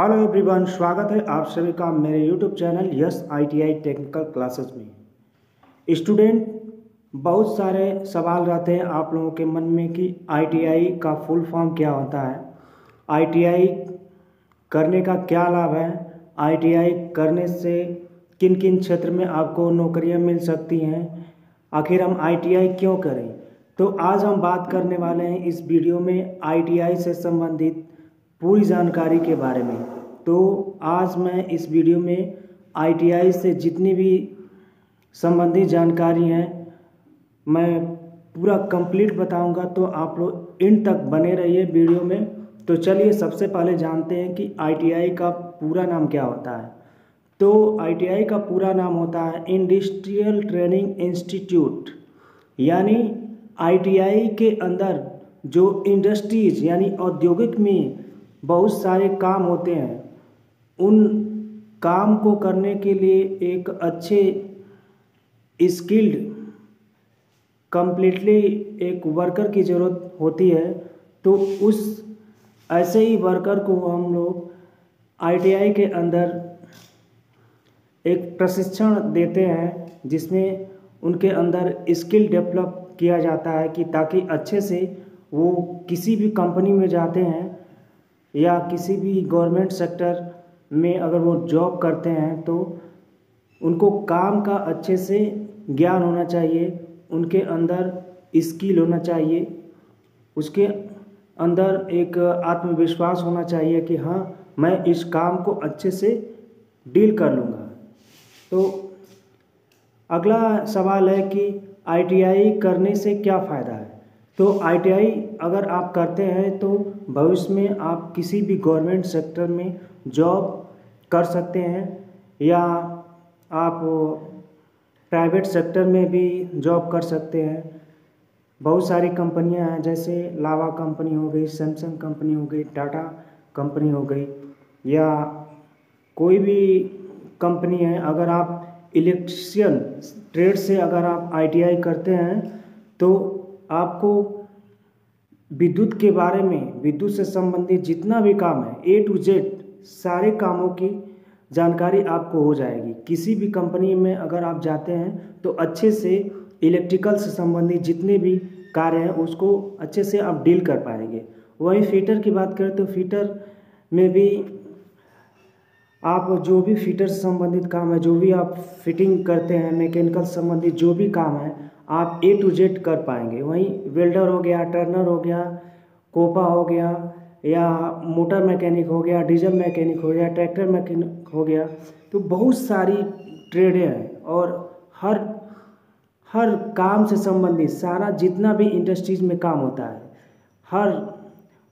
Hello everyone, स्वागत है आप सभी का मेरे YouTube channel yes ITI technical classes में। स्टूडेंट, बहुत सारे सवाल रहते हैं आप लोगों के मन में कि ITI का फुल फॉर्म क्या होता है, ITI करने का क्या लाभ है, ITI करने से किन किन क्षेत्र में आपको नौकरियां मिल सकती हैं, आखिर हम ITI क्यों करें। तो आज हम बात करने वाले हैं इस वीडियो में ITI से संबंधित पूरी जानकारी के बारे में। तो आज मैं इस वीडियो में ITI से जितनी भी संबंधित जानकारी है मैं पूरा कंप्लीट बताऊंगा, तो आप लोग एंड तक बने रहिए वीडियो में। तो चलिए सबसे पहले जानते हैं कि ITI का पूरा नाम क्या होता है। तो ITI का पूरा नाम होता है इंडस्ट्रियल ट्रेनिंग इंस्टीट्यूट, यानी ITI के अंदर जो इंडस्ट्रीज यानी औद्योगिक में बहुत सारे काम होते हैं, उन काम को करने के लिए एक अच्छे स्किल्ड कम्प्लीटली एक वर्कर की ज़रूरत होती है। तो उस ऐसे ही वर्कर को हम लोग ITI के अंदर एक प्रशिक्षण देते हैं, जिसमें उनके अंदर स्किल डेवलप किया जाता है कि ताकि अच्छे से वो किसी भी कंपनी में जाते हैं या किसी भी गवर्नमेंट सेक्टर में अगर वो जॉब करते हैं तो उनको काम का अच्छे से ज्ञान होना चाहिए, उनके अंदर स्किल होना चाहिए, उसके अंदर एक आत्मविश्वास होना चाहिए कि हाँ मैं इस काम को अच्छे से डील कर लूँगा। तो अगला सवाल है कि ITI करने से क्या फ़ायदा है। तो ITI अगर आप करते हैं तो भविष्य में आप किसी भी गवर्नमेंट सेक्टर में जॉब कर सकते हैं या आप प्राइवेट सेक्टर में भी जॉब कर सकते हैं। बहुत सारी कंपनियां हैं, जैसे लावा कंपनी हो गई, सैमसंग कंपनी हो गई, टाटा कंपनी हो गई, या कोई भी कंपनी है। अगर आप इलेक्ट्रिशियन ट्रेड से अगर आप ITI करते हैं तो आपको विद्युत के बारे में, विद्युत से संबंधित जितना भी काम है A to Z सारे कामों की जानकारी आपको हो जाएगी। किसी भी कंपनी में अगर आप जाते हैं तो अच्छे से इलेक्ट्रिकल से संबंधित जितने भी कार्य हैं उसको अच्छे से आप डील कर पाएंगे। वहीं फिटर की बात करें तो फिटर में भी आप जो भी फिटर से संबंधित काम है, जो भी आप फिटिंग करते हैं, मैकेनिकल से संबंधित जो भी काम है आप A to Z कर पाएंगे। वहीं वेल्डर हो गया, टर्नर हो गया, कोपा हो गया, या मोटर मैकेनिक हो गया, डीजल मैकेनिक हो गया, ट्रैक्टर मैकेनिक हो गया। तो बहुत सारी ट्रेडें हैं और हर काम से संबंधित सारा जितना भी इंडस्ट्रीज में काम होता है हर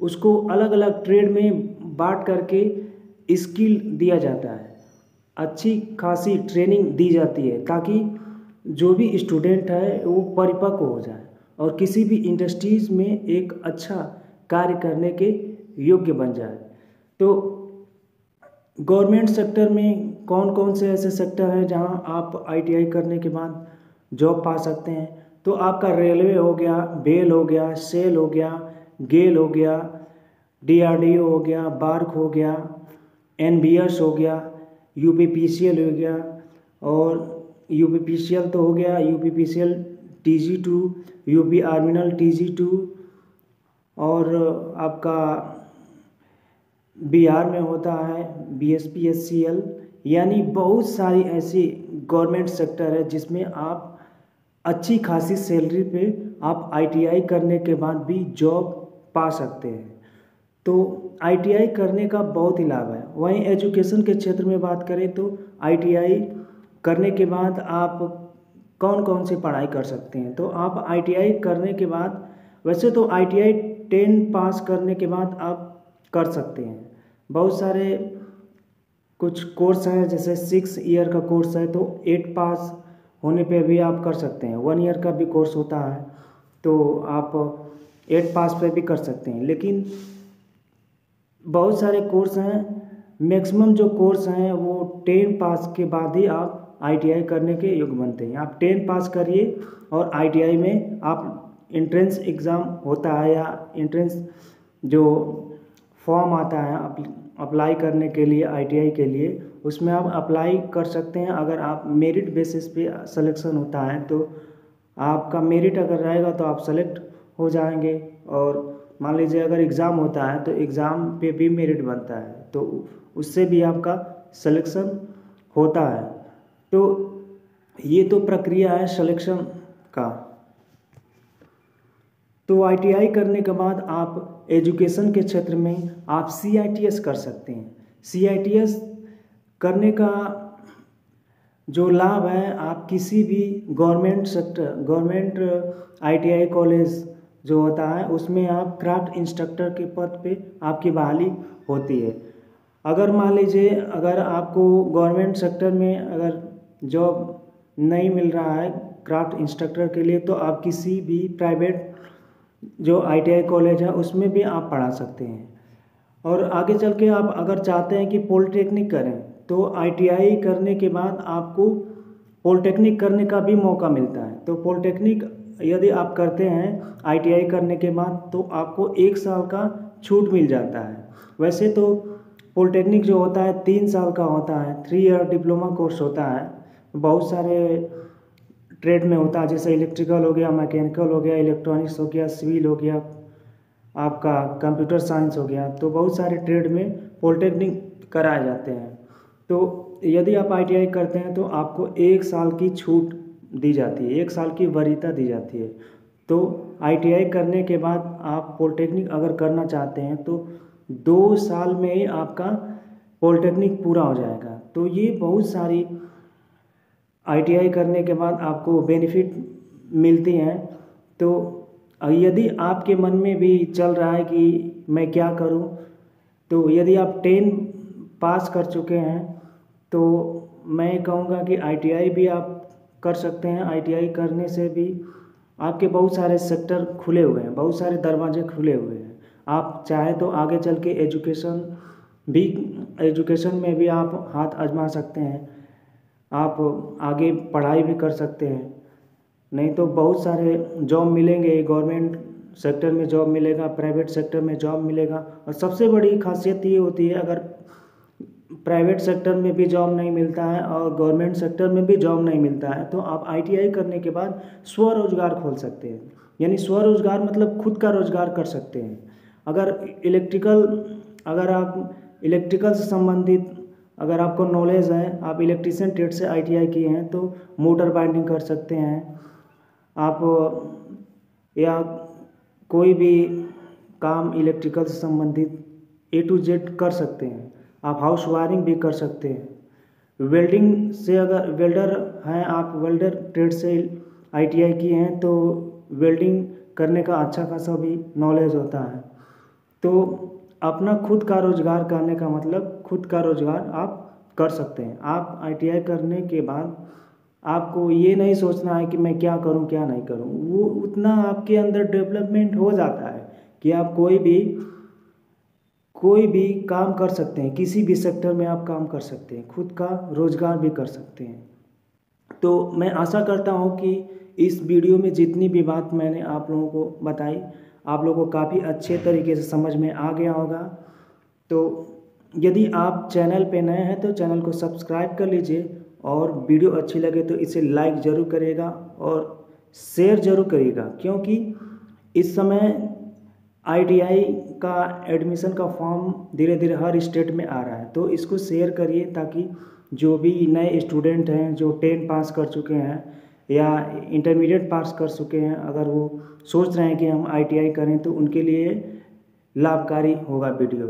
उसको अलग अलग ट्रेड में बांट करके स्किल दिया जाता है, अच्छी खासी ट्रेनिंग दी जाती है ताकि जो भी स्टूडेंट है वो परिपक्व हो जाए और किसी भी इंडस्ट्रीज में एक अच्छा कार्य करने के योग्य बन जाए। तो गवर्नमेंट सेक्टर में कौन कौन से ऐसे सेक्टर हैं जहां आप ITI करने के बाद जॉब पा सकते हैं। तो आपका रेलवे हो गया, BHEL हो गया, SAIL हो गया, GAIL हो गया, DRDO हो गया, BARC हो गया, NBS हो गया, UPPCL हो गया, और UPPCL तो हो गया, UPPCL TG2, UP आर्मिनल TG2, और आपका बिहार में होता है BSPSCL। यानी बहुत सारी ऐसी गवर्नमेंट सेक्टर है जिसमें आप अच्छी खासी सैलरी पे आप ITI करने के बाद भी जॉब पा सकते हैं। तो ITI करने का बहुत ही लाभ है। वहीं एजुकेशन के क्षेत्र में बात करें तो ITI करने के बाद आप कौन कौन सी पढ़ाई कर सकते हैं। तो आप ITI करने के बाद, वैसे तो ITI 10 पास करने के बाद आप कर सकते हैं, बहुत सारे कुछ कोर्स हैं, जैसे 6 ईयर का कोर्स है तो 8 पास होने पे भी आप कर सकते हैं, 1 ईयर का भी कोर्स होता है तो आप 8 पास पे भी कर सकते हैं। लेकिन बहुत सारे कोर्स हैं, मैक्सिमम जो कोर्स हैं वो 10 पास के बाद ही आप ITI करने के योग्य बनते हैं। आप 10 पास करिए और ITI में आप एंट्रेंस एग्ज़ाम होता है या एंट्रेंस जो फॉर्म आता है अप्लाई करने के लिए आईटीआई के लिए, उसमें आप अप्लाई कर सकते हैं। अगर आप मेरिट बेसिस पे सिलेक्शन होता है तो आपका मेरिट अगर रहेगा तो आप सेलेक्ट हो जाएंगे, और मान लीजिए अगर एग्ज़ाम होता है तो एग्ज़ाम पे भी मेरिट बनता है तो उससे भी आपका सिलेक्शन होता है। तो ये तो प्रक्रिया है सिलेक्शन का। तो आईटीआई करने के बाद आप एजुकेशन के क्षेत्र में आप CITS कर सकते हैं। CITS करने का जो लाभ है, आप किसी भी government sector, government ITI college जो होता है उसमें आप क्राफ्ट इंस्ट्रक्टर के पद पे आपकी बहाली होती है। अगर मान लीजिए अगर आपको गवर्नमेंट सेक्टर में अगर जॉब नहीं मिल रहा है क्राफ्ट इंस्ट्रक्टर के लिए, तो आप किसी भी प्राइवेट जो ITI कॉलेज है उसमें भी आप पढ़ा सकते हैं। और आगे चल के आप अगर चाहते हैं कि पॉलिटेक्निक करें तो ITI करने के बाद आपको पॉलिटेक्निक करने का भी मौका मिलता है। तो पॉलिटेक्निक यदि आप करते हैं ITI करने के बाद तो आपको 1 साल का छूट मिल जाता है। वैसे तो पॉलिटेक्निक जो होता है 3 साल का होता है, 3 ईयर डिप्लोमा कोर्स होता है, बहुत सारे ट्रेड में होता है, जैसे इलेक्ट्रिकल हो गया, मैकेनिकल हो गया, इलेक्ट्रॉनिक्स हो गया, सिविल हो गया, आपका कंप्यूटर साइंस हो गया, तो बहुत सारे ट्रेड में पॉलिटेक्निक कराए जाते हैं। तो यदि आप ITI करते हैं तो आपको 1 साल की छूट दी जाती है, 1 साल की वरीयता दी जाती है। तो ITI करने के बाद आप पॉलिटेक्निक अगर करना चाहते हैं तो 2 साल में ही आपका पॉलिटेक्निक पूरा हो जाएगा। तो ये बहुत सारी ITI करने के बाद आपको बेनिफिट मिलती हैं। तो यदि आपके मन में भी चल रहा है कि मैं क्या करूं, तो यदि आप 10 पास कर चुके हैं तो मैं कहूंगा कि ITI भी आप कर सकते हैं। ITI करने से भी आपके बहुत सारे सेक्टर खुले हुए हैं, बहुत सारे दरवाजे खुले हुए हैं। आप चाहे तो आगे चल के एजुकेशन में भी आप हाथ आजमा सकते हैं, आप आगे पढ़ाई भी कर सकते हैं। नहीं तो बहुत सारे जॉब मिलेंगे, गवर्नमेंट सेक्टर में जॉब मिलेगा, प्राइवेट सेक्टर में जॉब मिलेगा। और सबसे बड़ी खासियत ये होती है, अगर प्राइवेट सेक्टर में भी जॉब नहीं मिलता है और गवर्नमेंट सेक्टर में भी जॉब नहीं मिलता है तो आप ITI करने के बाद स्वरोजगार खोल सकते हैं। यानी स्वरोजगार मतलब खुद का रोजगार कर सकते हैं। अगर आप इलेक्ट्रिकल से संबंधित अगर आपको नॉलेज है, आप इलेक्ट्रीशियन ट्रेड से ITI किए हैं तो मोटर बाइंडिंग कर सकते हैं आप, या कोई भी काम इलेक्ट्रिकल से संबंधित A to Z कर सकते हैं। आप हाउस वायरिंग भी कर सकते हैं। वेल्डिंग से अगर वेल्डर हैं आप, वेल्डर ट्रेड से ITI किए हैं तो वेल्डिंग करने का अच्छा खासा भी नॉलेज होता है। तो अपना खुद का रोजगार करने का मतलब खुद का रोजगार आप कर सकते हैं। आप ITI करने के बाद आपको ये नहीं सोचना है कि मैं क्या करूं क्या नहीं करूं, वो उतना आपके अंदर डेवलपमेंट हो जाता है कि आप कोई भी काम कर सकते हैं, किसी भी सेक्टर में आप काम कर सकते हैं, खुद का रोजगार भी कर सकते हैं। तो मैं आशा करता हूँ कि इस वीडियो में जितनी भी बात मैंने आप लोगों को बताई, आप लोगों को काफ़ी अच्छे तरीके से समझ में आ गया होगा। तो यदि आप चैनल पे नए हैं तो चैनल को सब्सक्राइब कर लीजिए, और वीडियो अच्छी लगे तो इसे लाइक ज़रूर करिएगा और शेयर ज़रूर करिएगा, क्योंकि इस समय ITI का एडमिशन का फॉर्म धीरे धीरे हर स्टेट में आ रहा है। तो इसको शेयर करिए ताकि जो भी नए स्टूडेंट हैं, जो 10 पास कर चुके हैं या इंटरमीडिएट पास कर चुके हैं, अगर वो सोच रहे हैं कि हम ITI करें तो उनके लिए लाभकारी होगा वीडियो।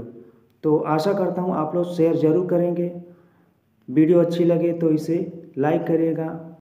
तो आशा करता हूँ आप लोग शेयर ज़रूर करेंगे। वीडियो अच्छी लगे तो इसे लाइक करिएगा।